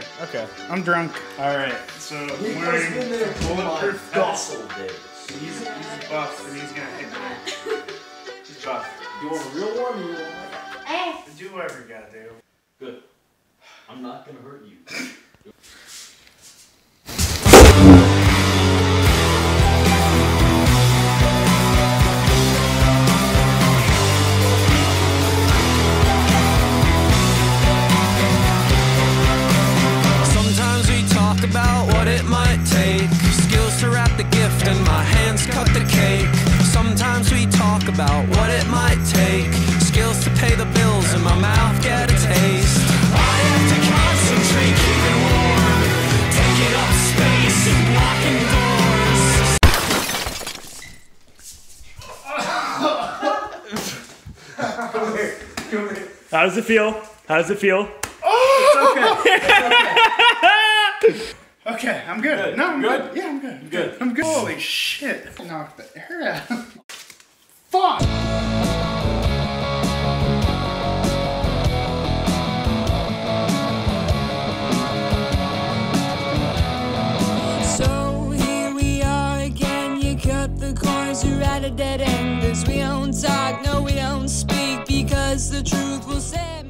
there. Okay. I'm drunk. Alright, so I'm wearing bulletproof vest. He's buff and he's gonna hit me. He's buff. You want a real one or you want one? Do whatever you gotta do. Good. I'm not gonna hurt you. About what it might take, skills to pay the bills, and my mouth get a taste. I have to concentrate, keep it warm, taking up space and blocking doors. Come here, come here. How does it feel? How does it feel? Oh! It's okay. It's okay. Okay, I'm good. No, I'm good. Yeah, I'm good. I'm good. I'm good. Holy shit! I knocked the air out. Fuck! So here we are again, you cut the corners, you're at a dead end. 'Cause we don't talk, no we don't speak, because the truth will set me free.